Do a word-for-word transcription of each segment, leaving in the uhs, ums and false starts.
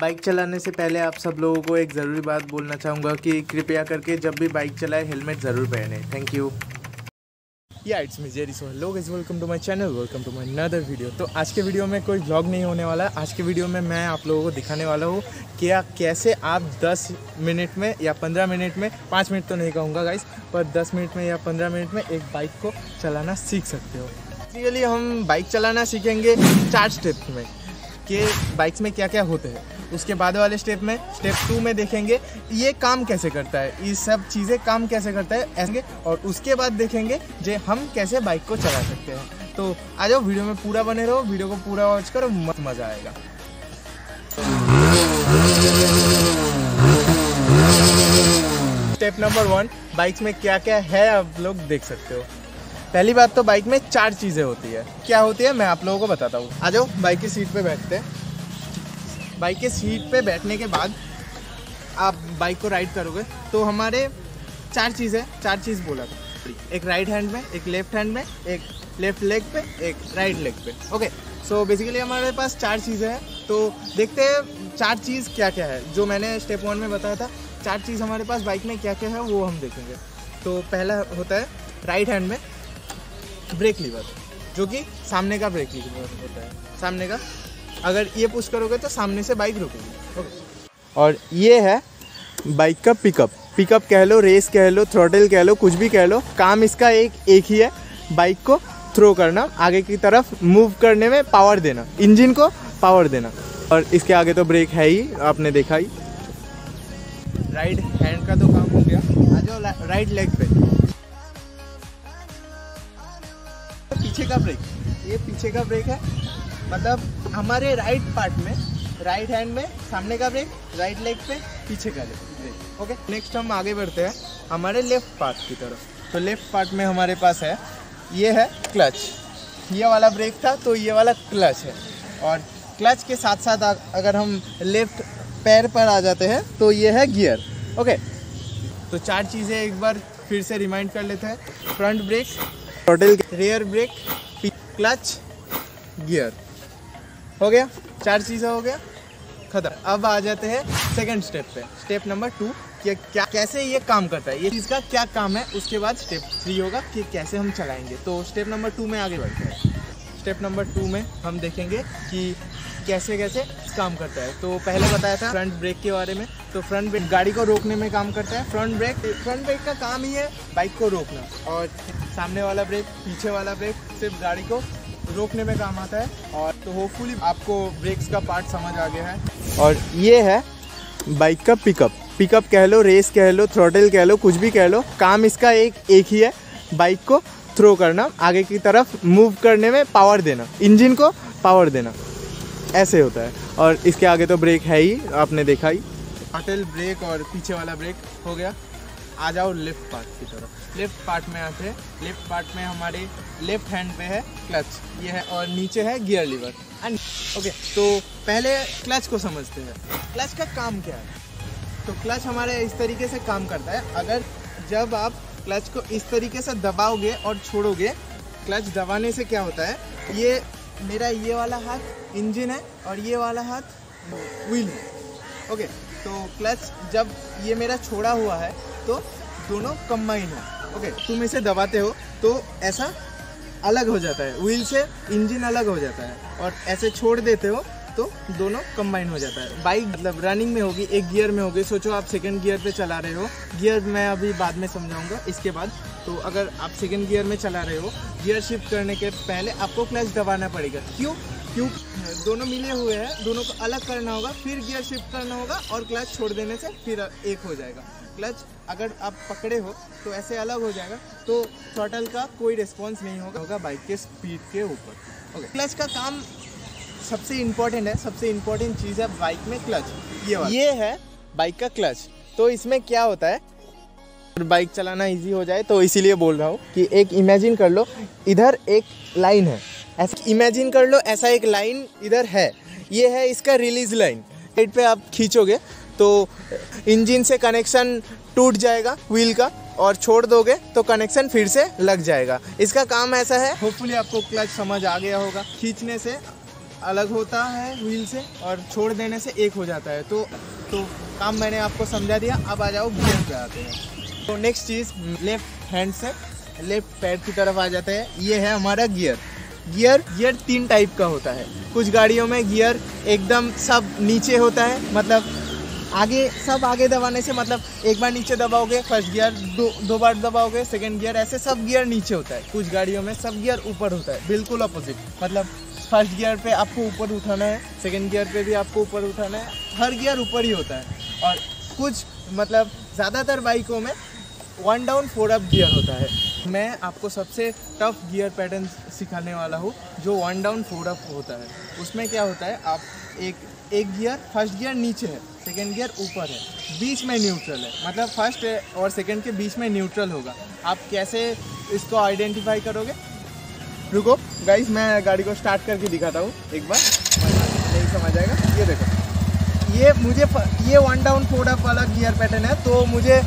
Bike चलाने से पहले आप सब लोगों को एक ज़रूरी बात बोलना चाहूँगा कि कृपया करके जब भी बाइक चलाए हेलमेट ज़रूर पहने। Thank you. Yeah it's me Jerry. So hello guys, welcome to my channel, welcome to my another video. तो आज के वीडियो में कोई व्लॉग नहीं होने वाला है। आज के वीडियो में मैं आप लोगों को दिखाने वाला हूँ क्या कैसे आप दस मिनट में या पंद्रह मिनट में, पाँच मिनट तो नहीं कहूँगा गाइस, पर दस मिनट में या पंद्रह मिनट में एक बाइक को चलाना सीख सकते हो। बेसिकली हम बाइक चलाना सीखेंगे चार स्टेप में कि बाइक्स में क्या क्या होते हैं। उसके बाद वाले स्टेप में, स्टेप टू में देखेंगे ये काम कैसे करता है, ये सब चीज़ें काम कैसे करता है ऐसे, और उसके बाद देखेंगे जे हम कैसे बाइक को चला सकते हैं। तो आ जाओ, वीडियो में पूरा बने रहो, वीडियो को पूरा वॉच करो, मत मज़ा आएगा। स्टेप नंबर वन, बाइक्स में क्या क्या है आप लोग देख सकते हो। पहली बात तो बाइक में चार चीज़ें होती है। क्या होती है मैं आप लोगों को बताता हूँ। आ जाओ, बाइक की सीट पे बैठते हैं। बाइक के सीट पे बैठने के बाद आप बाइक को राइड करोगे तो हमारे चार चीज़ें, चार चीज़ बोला था, एक राइट हैंड में, एक लेफ्ट हैंड में, एक लेफ्ट लेग पे, एक राइट लेग पे। ओके, सो बेसिकली हमारे पास चार चीज़ें हैं। तो देखते हैं चार चीज़ क्या क्या है। जो मैंने स्टेप वन में बताया था चार चीज़ हमारे पास बाइक में क्या क्या है वो हम देखेंगे। तो पहला होता है राइट हैंड में ब्रेक लीवर, जो कि सामने का ब्रेक लीवर होता है, सामने का। अगर ये पुश करोगे तो सामने से बाइक रुकेगी। ओके, और ये है बाइक का पिकअप। पिकअप कह लो, रेस कह लो, थ्रोटल कह लो, कुछ भी कह लो, काम इसका एक एक ही है, बाइक को थ्रो करना, आगे की तरफ मूव करने में पावर देना, इंजन को पावर देना। और इसके आगे तो ब्रेक है ही, आपने देखा ही। राइट हैंड का तो काम हो गया। आ जाओ राइट लेग पे, पीछे का ब्रेक। ये पीछे का ब्रेक है, मतलब हमारे राइट पार्ट में, राइट हैंड में सामने का ब्रेक, राइट लेग पे पीछे का ब्रेक। ओके, नेक्स्ट हम आगे बढ़ते हैं हमारे लेफ्ट पार्ट की तरफ। तो लेफ्ट पार्ट में हमारे पास है, ये है क्लच। ये वाला ब्रेक था तो ये वाला क्लच है। और क्लच के साथ साथ अगर हम लेफ्ट पैर पर आ जाते हैं तो ये है गियर। ओके, तो चार चीज़ें एक बार फिर से रिमाइंड कर लेते हैं। Front brake, total rear brake, clutch, gear. हो गया, चार चीज़ें हो गया, खत्म। अब आ जाते हैं सेकंड स्टेप पे, स्टेप नंबर टू, कि क्या कैसे ये काम करता है, ये चीज़ का क्या काम है। उसके बाद स्टेप थ्री होगा कि कैसे हम चलाएंगे। तो स्टेप नंबर टू में आगे बढ़ते हैं। स्टेप नंबर टू में हम देखेंगे कि कैसे कैसे काम करता है। तो पहले बताया था फ्रंट ब्रेक के बारे में। तो फ्रंट ब्रेक गाड़ी को रोकने में काम करता है। फ्रंट ब्रेक, फ्रंट ब्रेक का काम ही है बाइक को रोकना, और सामने वाला ब्रेक, पीछे वाला ब्रेक सिर्फ गाड़ी को रोकने में काम आता है। और तो होपफुली आपको ब्रेक्स का पार्ट समझ आ गया है। और ये है बाइक का पिकअप। पिकअप कह लो, रेस कह लो, थ्रोटल कह लो, कुछ भी कह लो, काम इसका एक एक ही है, बाइक को थ्रो करना, आगे की तरफ मूव करने में पावर देना, इंजन को पावर देना, ऐसे होता है। और इसके आगे तो ब्रेक है ही, आपने देखा ही। थ्रोटल ब्रेक और पीछे वाला ब्रेक हो गया। आ जाओ लेफ्ट पार्ट की तरफ। लेफ्ट पार्ट में आते हैं, लेफ्ट पार्ट में हमारे लेफ्ट हैंड पे है क्लच, ये है, और नीचे है गियर लीवर। ओके, तो पहले क्लच को समझते हैं। क्लच का काम क्या है? तो क्लच हमारे इस तरीके से काम करता है, अगर जब आप क्लच को इस तरीके से दबाओगे और छोड़ोगे, क्लच दबाने से क्या होता है, ये मेरा ये वाला हाथ इंजन है और ये वाला हाथ व्हील है। ओके, तो क्लच जब ये मेरा छोड़ा हुआ है तो दोनों कंबाइन है। ओके, तुम इसे दबाते हो तो ऐसा अलग हो जाता है, व्हील से इंजन अलग हो जाता है, और ऐसे छोड़ देते हो तो दोनों कंबाइन हो जाता है। बाइक मतलब रनिंग में होगी, एक गियर में होगी। सोचो आप सेकंड गियर पे चला रहे हो, गियर मैं अभी बाद में समझाऊंगा इसके बाद। तो अगर आप सेकंड गियर में चला रहे हो, गियर शिफ्ट करने के पहले आपको क्लच दबाना पड़ेगा। क्यों? क्योंकि दोनों मिले हुए हैं, दोनों को अलग करना होगा, फिर गियर शिफ्ट करना होगा, और क्लच छोड़ देने से फिर एक हो जाएगा। क्लच अगर आप पकड़े हो तो ऐसे अलग हो जाएगा, तो थ्रॉटल का कोई रिस्पॉन्स नहीं होगा होगा बाइक के स्पीड के ऊपर। ओके, क्लच का काम सबसे इम्पोर्टेंट है, सबसे इम्पोर्टेंट चीज़ है बाइक में क्लच। ये ये है बाइक का क्लच। तो इसमें क्या होता है, बाइक चलाना इजी हो जाए तो इसीलिए बोल रहा हूँ कि एक इमेजिन कर लो, इधर एक लाइन है, ऐसा इमेजिन कर लो, ऐसा एक लाइन इधर है, ये है इसका रिलीज लाइन। साइड पे आप खींचोगे तो इंजन से कनेक्शन टूट जाएगा व्हील का, और छोड़ दोगे तो कनेक्शन फिर से लग जाएगा। इसका काम ऐसा है। होपफुली आपको क्लच समझ आ गया होगा। खींचने से अलग होता है व्हील से और छोड़ देने से एक हो जाता है। तो तो काम मैंने आपको समझा दिया। अब आ जाओ ब्रेक पे आते हैं। तो नेक्स्ट चीज़ लेफ्ट हैंड से लेफ्ट पैड की तरफ आ जाते हैं। ये है हमारा गियर। गियर गियर तीन टाइप का होता है। कुछ गाड़ियों में गियर एकदम सब नीचे होता है, मतलब आगे सब आगे दबाने से, मतलब एक बार नीचे दबाओगे फर्स्ट गियर, दो दो बार दबाओगे सेकंड गियर, ऐसे सब गियर नीचे होता है। कुछ गाड़ियों में सब गियर ऊपर होता है, बिल्कुल अपोजिट। मतलब फर्स्ट गियर पे आपको ऊपर उठाना है, सेकंड गियर पे भी आपको ऊपर उठाना है, हर गियर ऊपर ही होता है। और कुछ मतलब ज़्यादातर बाइकों में one down four up gear होता है। मैं आपको सबसे टफ गियर पैटर्न सिखाने वाला हूँ जो वन डाउन फोर अप होता है। उसमें क्या होता है, आप एक एक गियर, फर्स्ट गियर नीचे है, सेकंड गियर ऊपर है, बीच में न्यूट्रल है, मतलब फर्स्ट और सेकंड के बीच में न्यूट्रल होगा। आप कैसे इसको आइडेंटिफाई करोगे? रुको गाइस, मैं गाड़ी को स्टार्ट करके दिखाता हूँ एक बार, नहीं समझ आएगा। ये देखो, ये मुझे ये वन डाउन फोर अप वाला गियर पैटर्न है, तो मुझे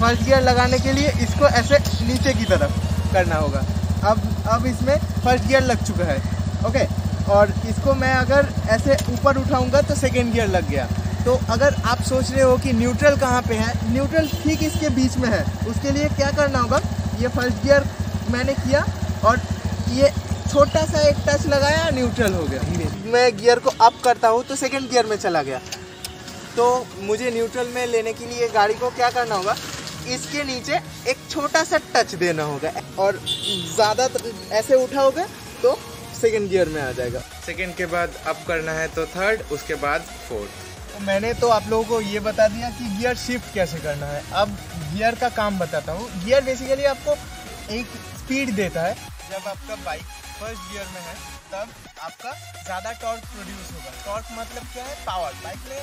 फर्स्ट गियर लगाने के लिए इसको ऐसे नीचे की तरफ करना होगा। अब अब इसमें फर्स्ट गियर लग चुका है, ओके। और इसको मैं अगर ऐसे ऊपर उठाऊंगा तो सेकंड गियर लग गया। तो अगर आप सोच रहे हो कि न्यूट्रल कहाँ पे है, न्यूट्रल ठीक इसके बीच में है। उसके लिए क्या करना होगा, ये फर्स्ट गियर मैंने किया और ये छोटा सा एक टच लगाया, न्यूट्रल हो गया। मैं गियर को अप करता हूँ तो सेकेंड गियर में चला गया। तो मुझे न्यूट्रल में लेने के लिए गाड़ी को क्या करना होगा, इसके नीचे एक छोटा सा टच देना होगा। और ज़्यादा ऐसे उठाओगे तो सेकंड गियर में आ जाएगा। सेकंड के बाद अप करना है तो थर्ड, उसके बाद फोर्थ। तो मैंने तो आप लोगों को ये बता दिया कि गियर शिफ्ट कैसे करना है। अब गियर का काम बताता हूँ। गियर बेसिकली आपको एक स्पीड देता है। जब आपका बाइक फर्स्ट गियर में है तब आपका ज़्यादा टॉर्क प्रोड्यूस होगा। टॉर्क मतलब क्या है, पावर। बाइक में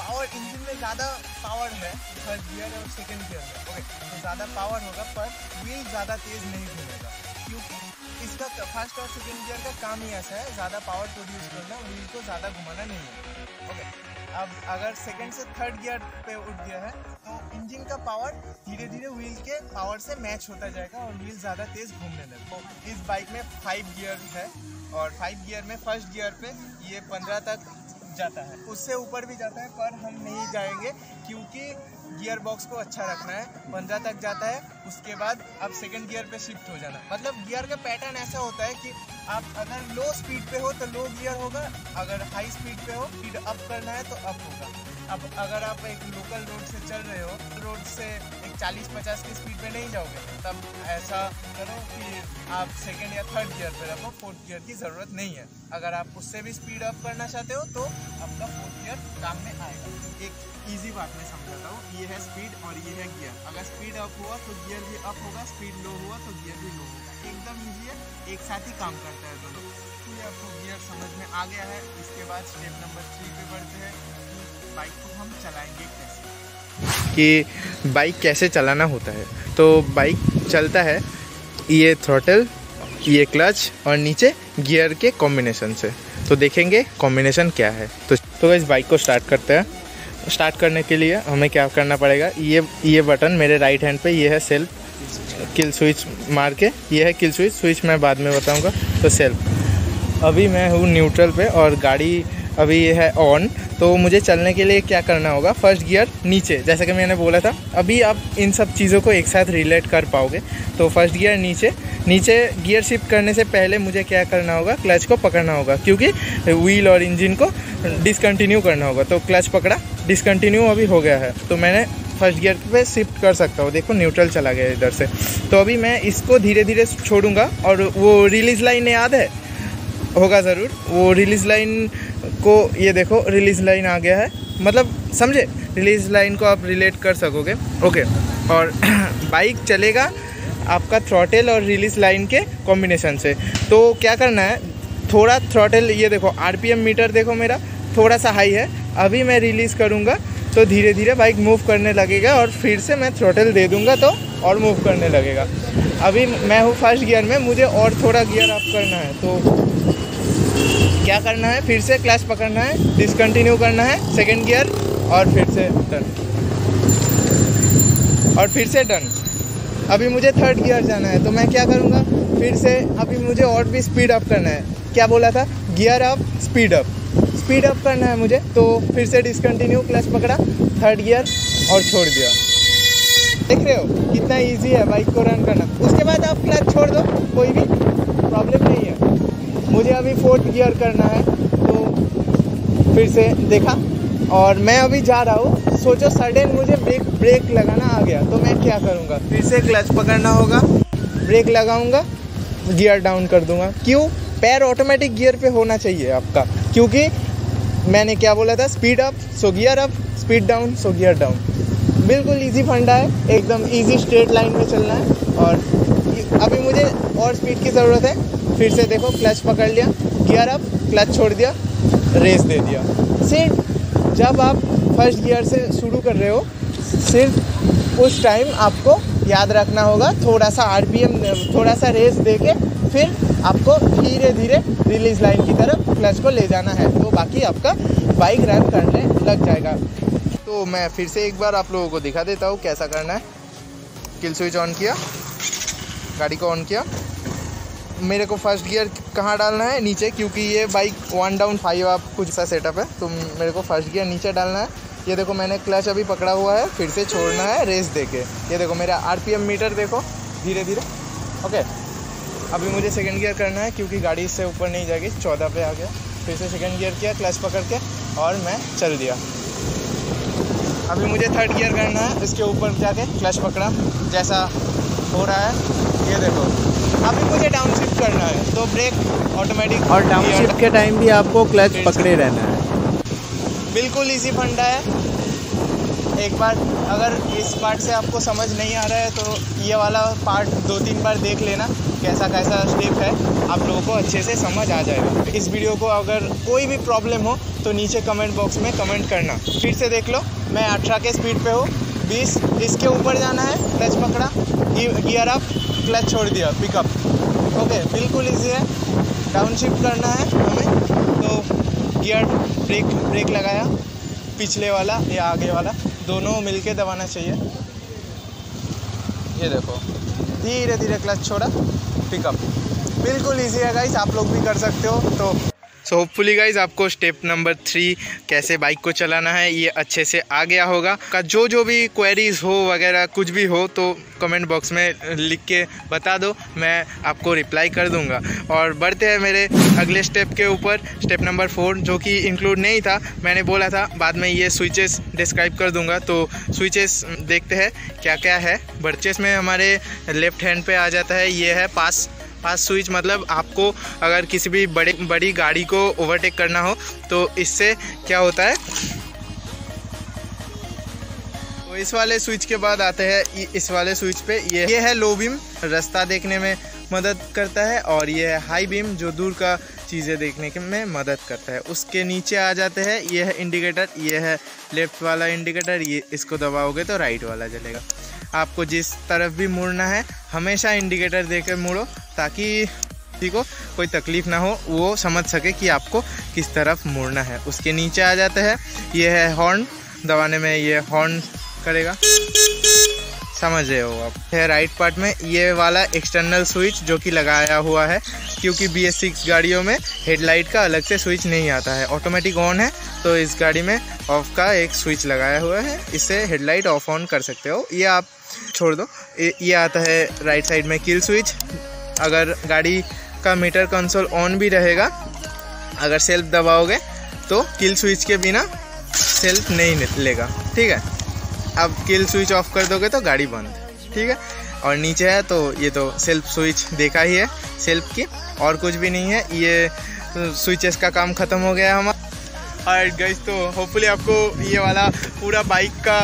पावर, इंजन में ज़्यादा पावर है फर्स्ट गियर और सेकंड गियर में, ओके। तो ज़्यादा पावर होगा पर व्हील ज़्यादा तेज़ नहीं घूमेगा, क्योंकि इसका फर्स्ट और सेकंड गियर का काम ही ऐसा है, ज़्यादा पावर प्रोड्यूस करना, व्हील को ज़्यादा घुमाना नहीं होगा, ओके। अब अगर सेकंड से थर्ड गियर पे उठ गया है तो इंजन का पावर धीरे धीरे व्हील के पावर से मैच होता जाएगा और व्हील ज़्यादा तेज़ घूमने लगेगा। तो इस बाइक में फाइव गियर है और फाइव गियर में फर्स्ट गियर पे ये पंद्रह तक जाता है, उससे ऊपर भी जाता है पर हम नहीं जाएंगे क्योंकि गियर बॉक्स को अच्छा रखना है। पंद्रह तक जाता है, उसके बाद अब सेकंड गियर पे शिफ्ट हो जाना। मतलब गियर का पैटर्न ऐसा होता है कि आप अगर लो स्पीड पे हो तो लो गियर होगा, अगर हाई स्पीड पे हो, स्पीड अप करना है तो अप होगा। अब अगर आप एक लोकल रोड से चल रहे हो, रोड से एक चालीस पचास की स्पीड पे नहीं जाओगे, तब ऐसा करो कि आप सेकंड या थर्ड गियर पे रखो, फोर्थ गियर की ज़रूरत नहीं है। अगर आप उससे भी स्पीड अप करना चाहते हो तो आपका फोर्थ गियर काम में आएगा। एक ईजी बात मैं समझाता हूँ, ये है स्पीड और ये है गियर। अगर स्पीड अप हुआ तो गियर भी अप होगा, स्पीड लो हुआ तो गियर भी लो होगा। एकदम ईजी है, एक साथ ही काम करता है दोनों। इसलिए आपको गियर समझ में आ गया है। इसके बाद स्टेप नंबर थ्री पे बढ़ते हैं, बाइक को हम चलाएंगे कैसे, कि बाइक कैसे चलाना होता है। तो बाइक चलता है ये थ्रॉटल, ये क्लच और नीचे गियर के कॉम्बिनेशन से। तो देखेंगे कॉम्बिनेशन क्या है। तो तो इस बाइक को स्टार्ट करते हैं। स्टार्ट करने के लिए हमें क्या करना पड़ेगा, ये ये बटन मेरे राइट हैंड पे, ये है सेल्फ किल स्विच मार के, ये है किल स्विच, स्विच मैं बाद में बताऊँगा। तो सेल्फ, अभी मैं हूँ न्यूट्रल पे और गाड़ी अभी ये है ऑन। तो मुझे चलने के लिए क्या करना होगा, फर्स्ट गियर नीचे, जैसा कि मैंने बोला था। अभी आप इन सब चीज़ों को एक साथ रिलेट कर पाओगे। तो फर्स्ट गियर नीचे, नीचे गियर शिफ्ट करने से पहले मुझे क्या करना होगा, क्लच को पकड़ना होगा, क्योंकि व्हील और इंजन को डिसकंटिन्यू करना होगा। तो क्लच पकड़ा, डिसकंटिन्यू अभी हो गया है, तो मैंने फर्स्ट गियर पे शिफ्ट कर सकता हूँ। देखो न्यूट्रल चला गया इधर से। तो अभी मैं इसको धीरे धीरे छोड़ूंगा और वो रिलीज लाइन याद है, होगा ज़रूर वो रिलीज लाइन को। ये देखो रिलीज लाइन आ गया है, मतलब समझे, रिलीज लाइन को आप रिलेट कर सकोगे, ओके। और बाइक चलेगा आपका थ्रॉटल और रिलीज लाइन के कॉम्बिनेशन से। तो क्या करना है, थोड़ा थ्रॉटल, ये देखो आरपीएम मीटर देखो मेरा थोड़ा सा हाई है, अभी मैं रिलीज़ करूँगा तो धीरे धीरे बाइक मूव करने लगेगा और फिर से मैं थ्रॉटल दे दूँगा तो और मूव करने लगेगा। अभी मैं हूँ फर्स्ट गियर में, मुझे और थोड़ा गियर अप करना है, तो क्या करना है, फिर से क्लच पकड़ना है, डिसकंटिन्यू करना है, सेकंड गियर और फिर से डन, और फिर से डन। अभी मुझे थर्ड गियर जाना है, तो मैं क्या करूँगा, फिर से अभी मुझे और भी स्पीड अप करना है। क्या बोला था, gear up speed up speed up करना है मुझे, तो फिर से डिसकंटिन्यू, क्लच पकड़ा, थर्ड गियर और छोड़ दिया। देख रहे हो कितना इजी है बाइक को रन करना। उसके बाद आप क्लच छोड़ दो, कोई भी प्रॉब्लम नहीं है। मुझे अभी फोर्थ गियर करना है, तो फिर से देखा और मैं अभी जा रहा हूँ। सोचो सडन मुझे ब्रेक ब्रेक लगाना आ गया तो मैं क्या करूँगा, फिर से क्लच पकड़ना होगा, ब्रेक लगाऊँगा, गियर डाउन कर दूँगा। क्यों? पैर ऑटोमेटिक गियर पे होना चाहिए आपका, क्योंकि मैंने क्या बोला था, speed up so gear up, speed down so gear down. बिल्कुल इजी फंडा है, एकदम इजी स्ट्रेट लाइन में चलना है। और अभी मुझे और स्पीड की ज़रूरत है। फिर से देखो, क्लच पकड़ लिया, गियर अप, क्लच छोड़ दिया, रेस दे दिया। सिर्फ जब आप फर्स्ट गियर से शुरू कर रहे हो, सिर्फ उस टाइम आपको याद रखना होगा, थोड़ा सा आरपीएम, थोड़ा सा रेस देके फिर आपको धीरे धीरे रिलीज लाइन की तरफ क्लच को ले जाना है, तो बाकी आपका बाइक रन करने लग जाएगा। तो मैं फिर से एक बार आप लोगों को दिखा देता हूँ कैसा करना है। किल स्विच ऑन किया, गाड़ी को ऑन किया, मेरे को फर्स्ट गियर कहाँ डालना है, नीचे, क्योंकि ये बाइक वन डाउन फाइव आप कुछ सा सेटअप है, तो मेरे को फर्स्ट गियर नीचे डालना है। ये देखो मैंने क्लच अभी पकड़ा हुआ है, फिर से छोड़ना है रेस देके। ये देखो मेरा आरपीएम मीटर देखो, धीरे धीरे। ओके, अभी मुझे सेकंड गियर करना है क्योंकि गाड़ी इससे ऊपर नहीं जाएगी। चौदह पे आ गया, फिर से सेकंड गियर किया, क्लच पकड़ के, और मैं चल दिया। अभी मुझे थर्ड गियर करना है, इसके ऊपर जाके क्लच पकड़ा, जैसा हो रहा है ये देखो। अभी मुझे डाउनशिफ्ट करना है, तो ब्रेक ऑटोमेटिक, और डाउनशिफ्ट के टाइम भी आपको क्लच पकड़े रहना है। बिल्कुल इजी फंडा है। एक बार अगर इस पार्ट से आपको समझ नहीं आ रहा है तो ये वाला पार्ट दो तीन बार देख लेना, कैसा कैसा स्टेप है, आप लोगों को अच्छे से समझ आ जाएगा। इस वीडियो को अगर कोई भी प्रॉब्लम हो तो नीचे कमेंट बॉक्स में कमेंट करना। फिर से देख लो, मैं अठारह के स्पीड पे हूँ, बीस, इसके ऊपर जाना है, क्लच पकड़ा, गियर अप, क्लच छोड़ दिया, पिकअप। ओके, बिल्कुल इजी है। डाउनशिफ्ट करना है हमें, तो गियर ब्रेक ब्रेक लगाया, पिछले वाला या आगे वाला दोनों मिलके दबाना चाहिए। ये देखो धीरे धीरे क्लच छोड़ा, पिकअप। बिल्कुल इजी है गाइस, आप लोग भी कर सकते हो। तो सो होपफुली गाइज आपको स्टेप नंबर थ्री कैसे बाइक को चलाना है ये अच्छे से आ गया होगा। का जो जो भी क्वेरीज हो वगैरह कुछ भी हो तो कमेंट बॉक्स में लिख के बता दो, मैं आपको रिप्लाई कर दूंगा। और बढ़ते हैं मेरे अगले स्टेप के ऊपर, स्टेप नंबर फोर, जो कि इंक्लूड नहीं था, मैंने बोला था बाद में ये स्विचेस डिस्क्राइब कर दूंगा। तो स्विचेस देखते हैं क्या क्या है। बर्चेस में हमारे लेफ्ट हैंड पर आ जाता है, ये है पास पास स्विच। मतलब आपको अगर किसी भी बड़े बड़ी गाड़ी को ओवरटेक करना हो तो इससे क्या होता है। तो इस वाले स्विच के बाद आते हैं इस वाले स्विच पे, ये ये है लो बीम, रास्ता देखने में मदद करता है, और ये है हाई बीम, जो दूर का चीज़ें देखने के में मदद करता है। उसके नीचे आ जाते हैं, ये है इंडिकेटर, ये है लेफ़्ट वाला इंडिकेटर, ये इसको दबाओगे तो राइट वाला चलेगा। आपको जिस तरफ भी मुड़ना है हमेशा इंडिकेटर देकर मुड़ो, ताकि किसी को कोई तकलीफ़ ना हो, वो समझ सके कि आपको किस तरफ मुड़ना है। उसके नीचे आ जाता है, ये है हॉर्न, दबाने में ये हॉर्न करेगा, समझ रहे हो आप। है राइट पार्ट में ये वाला एक्सटर्नल स्विच जो कि लगाया हुआ है, क्योंकि बी एस सिक्स गाड़ियों में हेडलाइट का अलग से स्विच नहीं आता है, ऑटोमेटिक ऑन है, तो इस गाड़ी में ऑफ का एक स्विच लगाया हुआ है, इससे हेडलाइट ऑफ ऑन कर सकते हो। ये आप छोड़ दो। ये आता है राइट साइड में किल स्विच, अगर गाड़ी का मीटर कंसोल ऑन भी रहेगा, अगर सेल्फ दबाओगे तो किल स्विच के बिना सेल्फ नहीं निकलेगा, ठीक है। अब किल स्विच ऑफ कर दोगे तो गाड़ी बंद, ठीक है। और नीचे है, तो ये तो सेल्फ स्विच देखा ही है, सेल्फ की और कुछ भी नहीं है। ये स्विचेस का काम खत्म हो गया हमारा। और गाइस, तो होपफुली आपको ये वाला पूरा बाइक का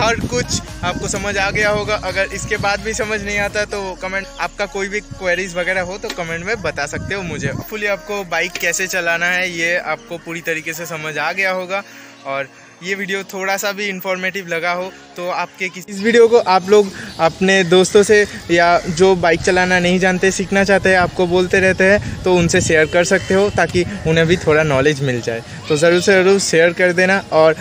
हर कुछ आपको समझ आ गया होगा। अगर इसके बाद भी समझ नहीं आता तो कमेंट, आपका कोई भी क्वेरीज वगैरह हो तो कमेंट में बता सकते हो मुझे। फुली आपको बाइक कैसे चलाना है ये आपको पूरी तरीके से समझ आ गया होगा। और ये वीडियो थोड़ा सा भी इन्फॉर्मेटिव लगा हो तो आपके किसी इस वीडियो को आप लोग अपने दोस्तों से, या जो बाइक चलाना नहीं जानते, सीखना चाहते हैं, आपको बोलते रहते हैं, तो उनसे शेयर कर सकते हो ताकि उन्हें भी थोड़ा नॉलेज मिल जाए। तो ज़रूर से ज़रूर शेयर कर देना। और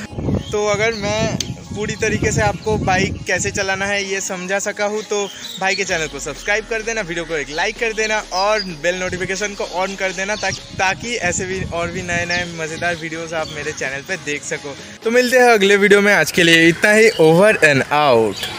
तो अगर मैं पूरी तरीके से आपको बाइक कैसे चलाना है ये समझा सका हूँ तो भाई के चैनल को सब्सक्राइब कर देना, वीडियो को एक लाइक कर देना और बेल नोटिफिकेशन को ऑन कर देना ताकि ताकि ऐसे भी और भी नए नए मज़ेदार वीडियोस आप मेरे चैनल पे देख सको। तो मिलते हैं अगले वीडियो में, आज के लिए इतना ही। Over and out.